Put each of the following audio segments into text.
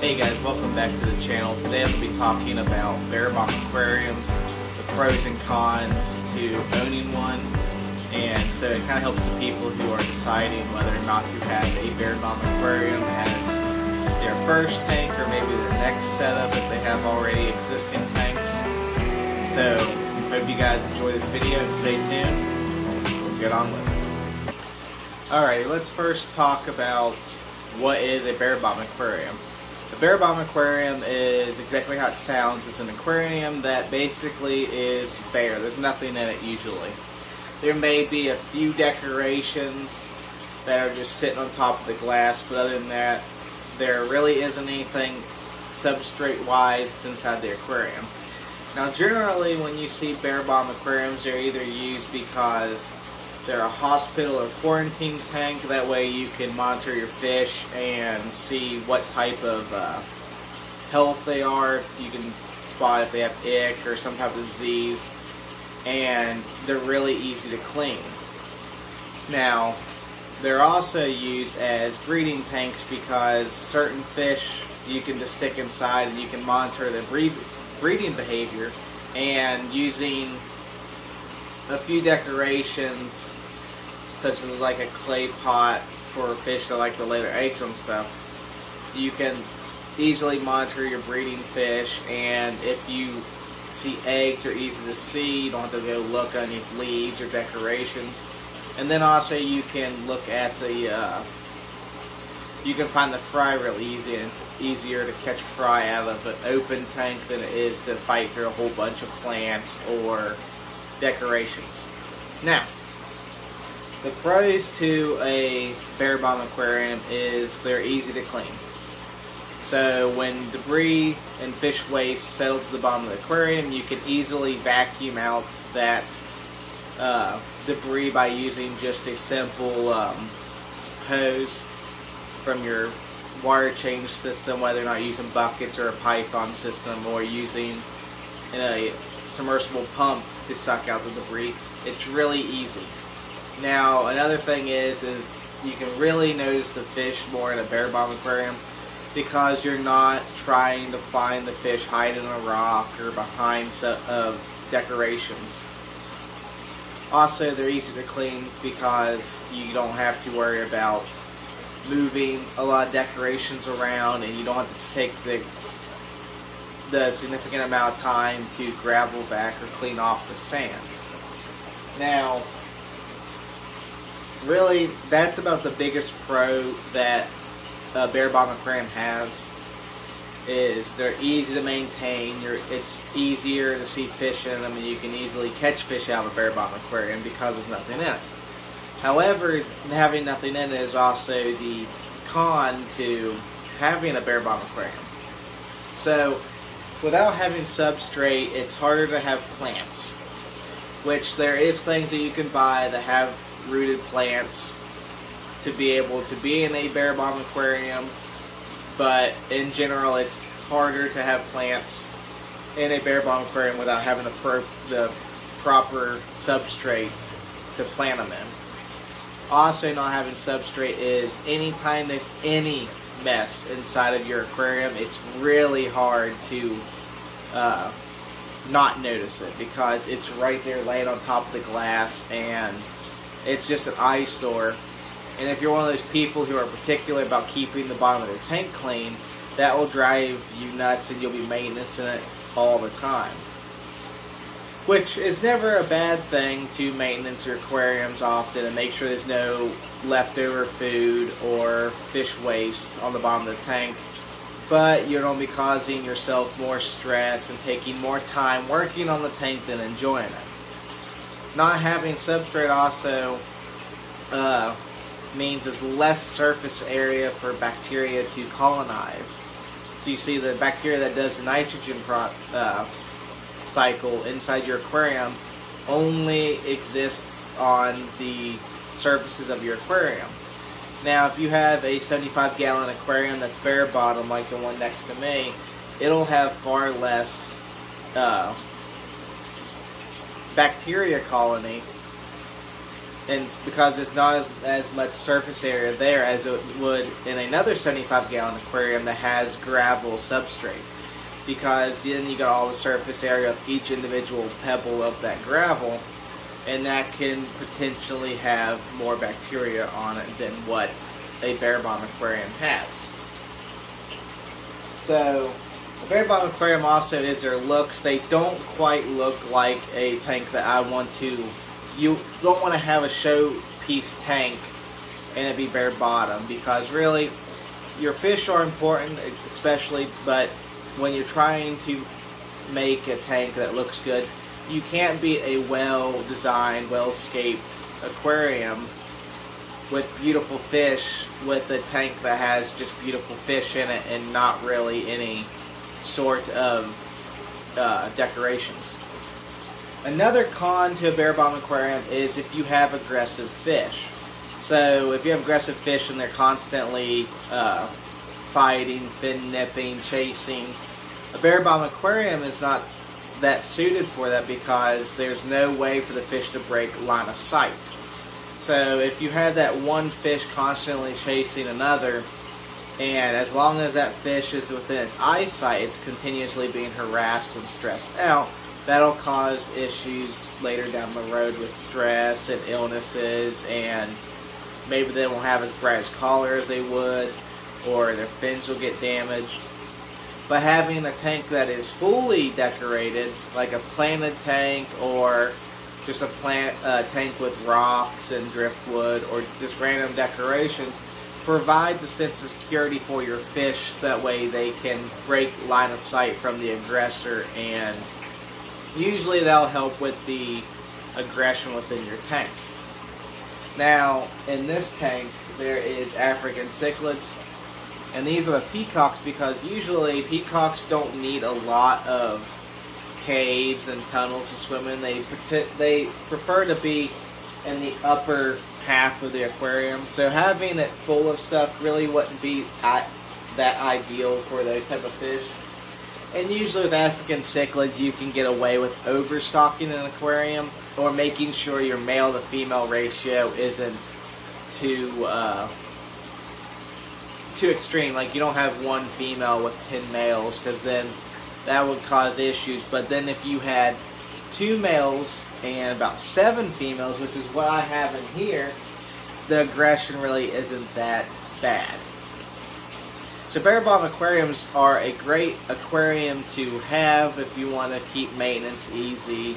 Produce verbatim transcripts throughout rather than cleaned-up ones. Hey guys, welcome back to the channel. Today I'm going to be talking about bare-bottom aquariums, the pros and cons to owning one, and so it kind of helps the people who are deciding whether or not to have a bare-bottom aquarium as their first tank or maybe their next setup if they have already existing tanks. So, hope you guys enjoy this video and stay tuned. We'll get on with it. Alright, let's first talk about what is a bare-bottom aquarium. A bare-bottom aquarium is exactly how it sounds. It's an aquarium that basically is bare. There's nothing in it usually. There may be a few decorations that are just sitting on top of the glass, but other than that, there really isn't anything substrate-wise that's inside the aquarium. Now generally when you see bare-bottom aquariums, they're either used because they're a hospital or quarantine tank. That way you can monitor your fish and see what type of uh, health they are. You can spot if they have ick or some type of disease, and they're really easy to clean. Now they're also used as breeding tanks because certain fish you can just stick inside and you can monitor their breeding behavior, and using a few decorations such as like a clay pot for fish that like to lay their eggs and stuff, you can easily monitor your breeding fish, and if you see eggs, they're easy to see. You don't have to go look underneath leaves or decorations. And then also you can look at the, uh, you can find the fry really easy, and it's easier to catch fry out of an open tank than it is to fight through a whole bunch of plants or decorations. Now, the pros to a bare-bottom aquarium is they're easy to clean. So when debris and fish waste settle to the bottom of the aquarium, you can easily vacuum out that uh, debris by using just a simple um, hose from your water change system, whether or not using buckets or a python system or using a submersible pump to suck out the debris. It's really easy. Now another thing is, is you can really notice the fish more in a bare-bottom aquarium because you're not trying to find the fish hiding in a rock or behind set of decorations. Also, they're easy to clean because you don't have to worry about moving a lot of decorations around, and you don't have to take the the significant amount of time to gravel back or clean off the sand. Now, really, that's about the biggest pro that a bare-bottom aquarium has, is they're easy to maintain. You're, it's easier to see fish in them, and you can easily catch fish out of a bare-bottom aquarium because there's nothing in it. However, having nothing in it is also the con to having a bare-bottom aquarium. So, without having substrate, it's harder to have plants, which there is things that you can buy that have rooted plants to be able to be in a bare-bottom aquarium, but in general it's harder to have plants in a bare-bottom aquarium without having the, pro the proper substrate to plant them in. Also, not having substrate is anytime there's any mess inside of your aquarium, it's really hard to uh, not notice it because it's right there laying on top of the glass, and it's just an eyesore. And if you're one of those people who are particular about keeping the bottom of their tank clean, that will drive you nuts, and you'll be maintenancing it all the time, which is never a bad thing to maintenance your aquariums often and make sure there's no leftover food or fish waste on the bottom of the tank. But you're going to be causing yourself more stress and taking more time working on the tank than enjoying it. Not having substrate also uh, means there's less surface area for bacteria to colonize. So you see the bacteria that does the nitrogen pro uh, cycle inside your aquarium only exists on the surfaces of your aquarium. Now if you have a seventy-five gallon aquarium that's bare bottom like the one next to me, it'll have far less uh, bacteria colony and because there's not as, as much surface area there as it would in another seventy-five gallon aquarium that has gravel substrate, because then you got all the surface area of each individual pebble of that gravel, and that can potentially have more bacteria on it than what a bare bottom aquarium has. So a bare bottom aquarium also is their looks. They don't quite look like a tank that I want to. You don't want to have a showpiece tank and it be bare bottom, because really your fish are important, especially, but when you're trying to make a tank that looks good, you can't be a well-designed, well-scaped aquarium with beautiful fish with a tank that has just beautiful fish in it and not really any sort of uh, decorations. Another con to a bare bottom aquarium is if you have aggressive fish. So if you have aggressive fish and they're constantly uh, fighting, fin nipping, chasing, a bare bottom aquarium is not that's suited for that, because there's no way for the fish to break line of sight. So if you have that one fish constantly chasing another, and as long as that fish is within its eyesight, it's continuously being harassed and stressed out, that'll cause issues later down the road with stress and illnesses, and maybe they won't have as bright as color as they would, or their fins will get damaged. But having a tank that is fully decorated, like a planted tank, or just a plant uh, tank with rocks and driftwood, or just random decorations, provides a sense of security for your fish. That way they can break line of sight from the aggressor, and usually that'll help with the aggression within your tank. Now, in this tank, there is African cichlids. And these are the peacocks, because usually peacocks don't need a lot of caves and tunnels to swim in. They, they prefer to be in the upper half of the aquarium. So having it full of stuff really wouldn't be at that ideal for those type of fish. And usually with African cichlids, you can get away with overstocking an aquarium, or making sure your male to female ratio isn't too... Uh, too extreme. Like, you don't have one female with ten males, because then that would cause issues. But then if you had two males and about seven females, which is what I have in here, the aggression really isn't that bad. So bare bottom aquariums are a great aquarium to have if you want to keep maintenance easy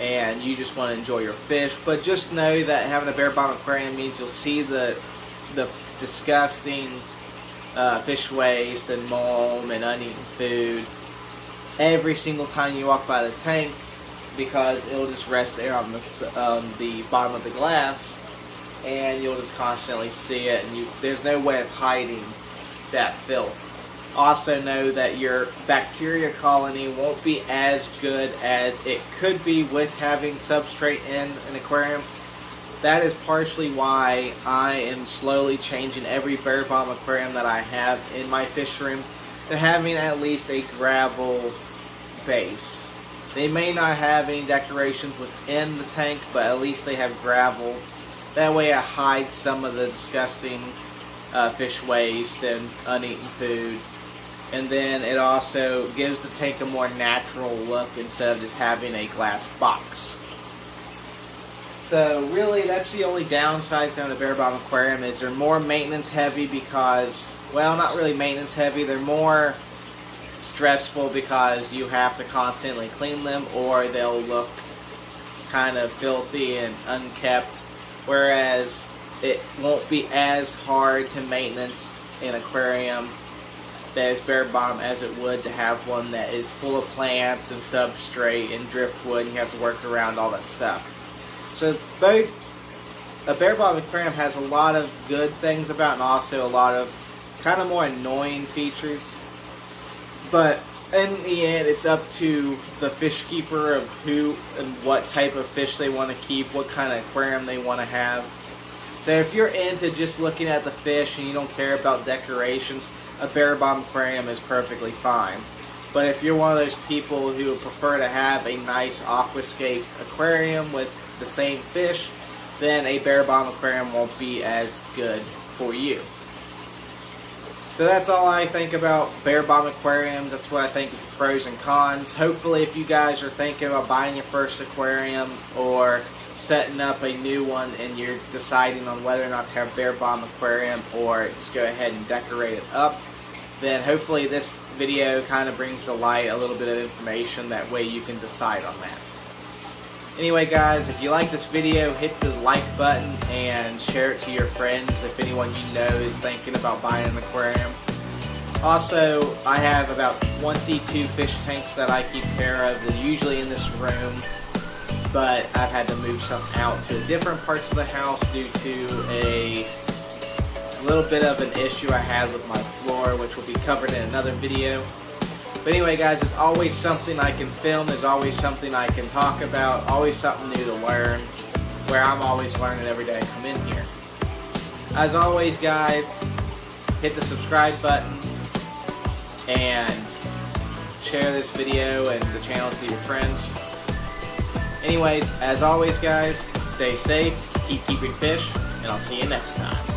and you just want to enjoy your fish. But just know that having a bare bottom aquarium means you'll see the the disgusting Uh, fish waste and mulm and uneaten food every single time you walk by the tank, because it'll just rest there on the, um, the bottom of the glass, and you'll just constantly see it, and you, there's no way of hiding that filth. Also know that your bacteria colony won't be as good as it could be with having substrate in an aquarium. That is partially why I am slowly changing every bare bottom aquarium that I have in my fish room to having at least a gravel base. They may not have any decorations within the tank, but at least they have gravel. That way I hide some of the disgusting uh, fish waste and uneaten food. And then it also gives the tank a more natural look instead of just having a glass box. So really, that's the only downside to the bare bottom aquarium, is they're more maintenance heavy because, well, not really maintenance heavy, they're more stressful because you have to constantly clean them, or they'll look kind of filthy and unkept, whereas it won't be as hard to maintenance an aquarium that is bare bottom as it would to have one that is full of plants and substrate and driftwood, and you have to work around all that stuff. So both a bare bottom aquarium has a lot of good things about, and also a lot of kind of more annoying features. But in the end, it's up to the fish keeper of who and what type of fish they want to keep, what kind of aquarium they want to have. So if you're into just looking at the fish and you don't care about decorations, a bare bottom aquarium is perfectly fine. But if you're one of those people who prefer to have a nice aquascape aquarium with the same fish, then a bare bottom aquarium won't be as good for you. So that's all I think about bare bottom aquariums. That's what I think is the pros and cons. Hopefully if you guys are thinking about buying your first aquarium or setting up a new one and you're deciding on whether or not to have a bare bottom aquarium or just go ahead and decorate it up, then hopefully this video kind of brings to light a little bit of information, that way you can decide on that. Anyway guys, if you like this video, hit the like button and share it to your friends if anyone you know is thinking about buying an aquarium. Also, I have about twenty-two fish tanks that I keep care of. They're usually in this room, but I've had to move some out to different parts of the house due to a little bit of an issue I had with my floor, which will be covered in another video. But anyway guys, there's always something I can film, there's always something I can talk about, always something new to learn, where I'm always learning every day I come in here. As always guys, hit the subscribe button and share this video and the channel to your friends. Anyways, as always guys, stay safe, keep keeping fish, and I'll see you next time.